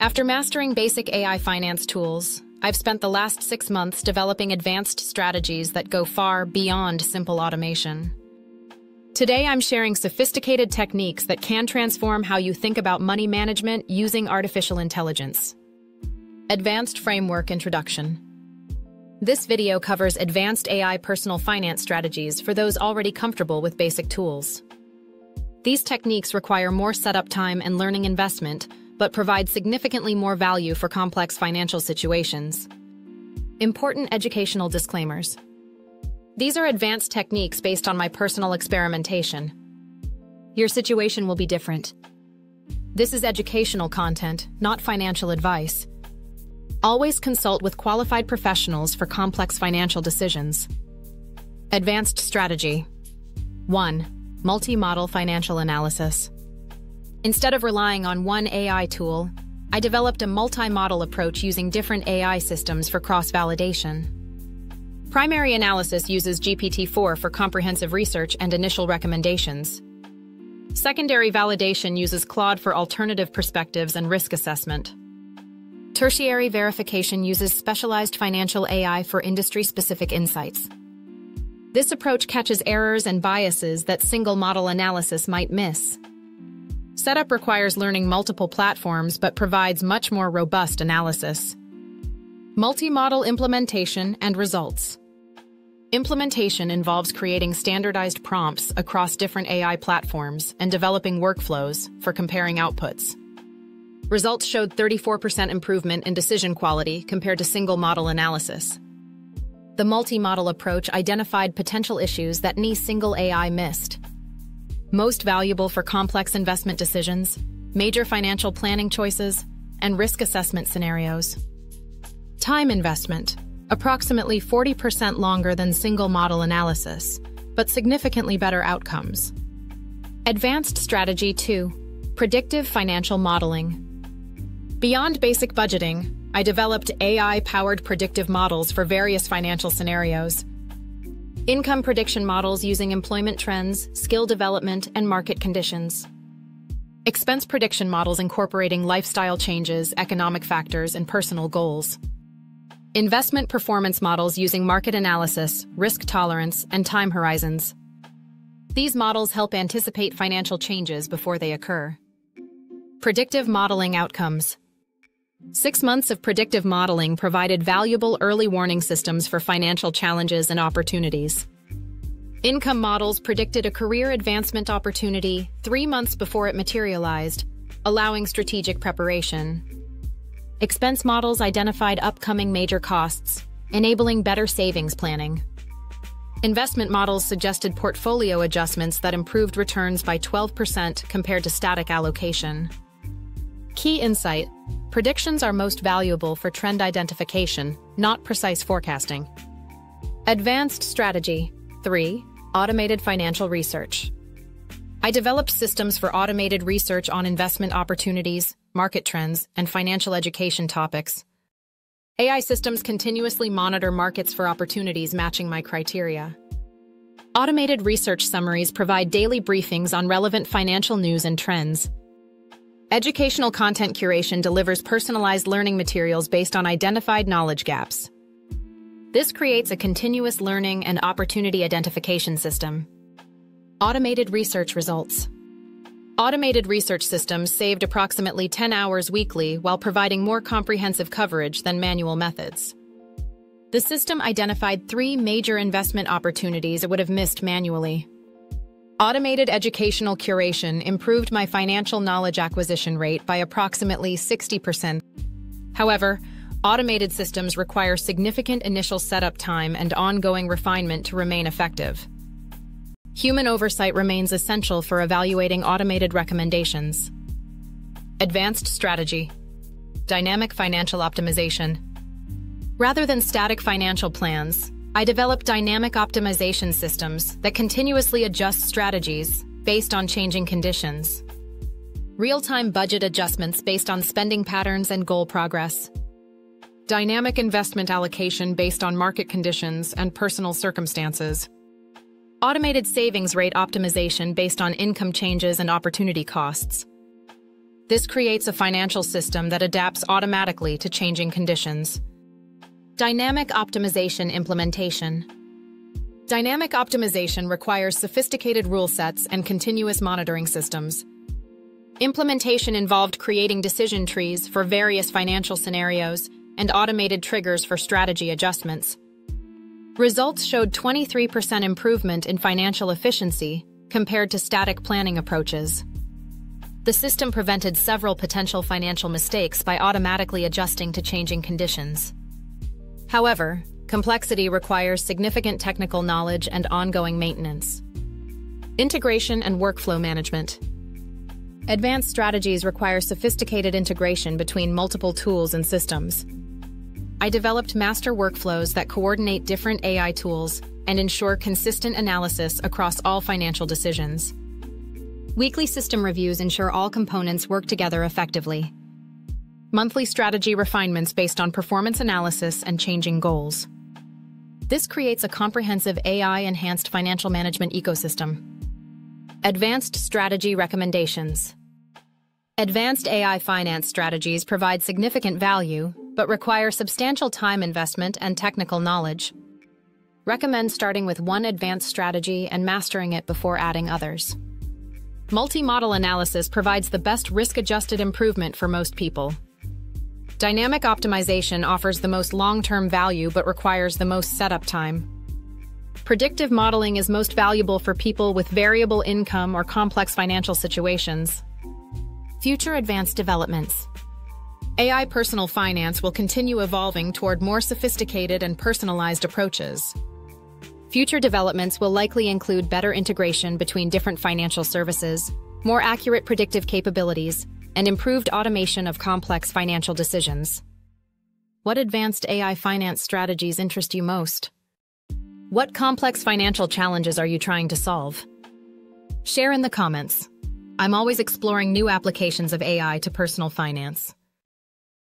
After mastering basic AI finance tools, I've spent the last 6 months developing advanced strategies that go far beyond simple automation. Today, I'm sharing sophisticated techniques that can transform how you think about money management using artificial intelligence. Advanced Framework Introduction. This video covers advanced AI personal finance strategies for those already comfortable with basic tools. These techniques require more setup time and learning investment, but provide significantly more value for complex financial situations. Important educational disclaimers. These are advanced techniques based on my personal experimentation. Your situation will be different. This is educational content, not financial advice. Always consult with qualified professionals for complex financial decisions. Advanced strategy. 1. Multi-model financial analysis. Instead of relying on one AI tool, I developed a multi-model approach using different AI systems for cross-validation. Primary analysis uses GPT-4 for comprehensive research and initial recommendations. Secondary validation uses Claude for alternative perspectives and risk assessment. Tertiary verification uses specialized financial AI for industry-specific insights. This approach catches errors and biases that single model analysis might miss. Setup requires learning multiple platforms but provides much more robust analysis. Multi-model implementation and results. Implementation involves creating standardized prompts across different AI platforms and developing workflows for comparing outputs. Results showed 34% improvement in decision quality compared to single model analysis. The multi-model approach identified potential issues that any single AI missed. Most valuable for complex investment decisions, major financial planning choices, and risk assessment scenarios. Time investment, approximately 40% longer than single model analysis, but significantly better outcomes. Advanced strategy 2, predictive financial modeling. Beyond basic budgeting, I developed AI-powered predictive models for various financial scenarios. Income prediction models using employment trends, skill development, and market conditions. Expense prediction models incorporating lifestyle changes, economic factors, and personal goals. Investment performance models using market analysis, risk tolerance, and time horizons. These models help anticipate financial changes before they occur. Predictive modeling outcomes. 6 months of predictive modeling provided valuable early warning systems for financial challenges and opportunities. Income models predicted a career advancement opportunity 3 months before it materialized, allowing strategic preparation. Expense models identified upcoming major costs, enabling better savings planning. Investment models suggested portfolio adjustments that improved returns by 12% compared to static allocation. Key insight. Predictions are most valuable for trend identification, not precise forecasting. Advanced strategy 3, automated financial research. I developed systems for automated research on investment opportunities, market trends, and financial education topics. AI systems continuously monitor markets for opportunities matching my criteria. Automated research summaries provide daily briefings on relevant financial news and trends. Educational content curation delivers personalized learning materials based on identified knowledge gaps. This creates a continuous learning and opportunity identification system. Automated research results. Automated research systems saved approximately 10 hours weekly while providing more comprehensive coverage than manual methods. The system identified 3 major investment opportunities it would have missed manually. Automated educational curation improved my financial knowledge acquisition rate by approximately 60%. However, automated systems require significant initial setup time and ongoing refinement to remain effective. Human oversight remains essential for evaluating automated recommendations. Advanced strategy. Dynamic financial optimization. Rather than static financial plans, I developed dynamic optimization systems that continuously adjust strategies based on changing conditions. Real-time budget adjustments based on spending patterns and goal progress. Dynamic investment allocation based on market conditions and personal circumstances. Automated savings rate optimization based on income changes and opportunity costs. This creates a financial system that adapts automatically to changing conditions. Dynamic optimization implementation. Dynamic optimization requires sophisticated rule sets and continuous monitoring systems. Implementation involved creating decision trees for various financial scenarios and automated triggers for strategy adjustments. Results showed 23% improvement in financial efficiency compared to static planning approaches. The system prevented several potential financial mistakes by automatically adjusting to changing conditions. However, complexity requires significant technical knowledge and ongoing maintenance. Integration and workflow management. Advanced strategies require sophisticated integration between multiple tools and systems. I developed master workflows that coordinate different AI tools and ensure consistent analysis across all financial decisions. Weekly system reviews ensure all components work together effectively. Monthly strategy refinements based on performance analysis and changing goals. This creates a comprehensive AI-enhanced financial management ecosystem. Advanced strategy recommendations. Advanced AI finance strategies provide significant value, but require substantial time investment and technical knowledge. Recommend starting with one advanced strategy and mastering it before adding others. Multi-model analysis provides the best risk-adjusted improvement for most people. Dynamic optimization offers the most long-term value but requires the most setup time. Predictive modeling is most valuable for people with variable income or complex financial situations. Future advanced developments. AI personal finance will continue evolving toward more sophisticated and personalized approaches. Future developments will likely include better integration between different financial services, more accurate predictive capabilities, and improved automation of complex financial decisions. What advanced AI finance strategies interest you most? What complex financial challenges are you trying to solve? Share in the comments. I'm always exploring new applications of AI to personal finance.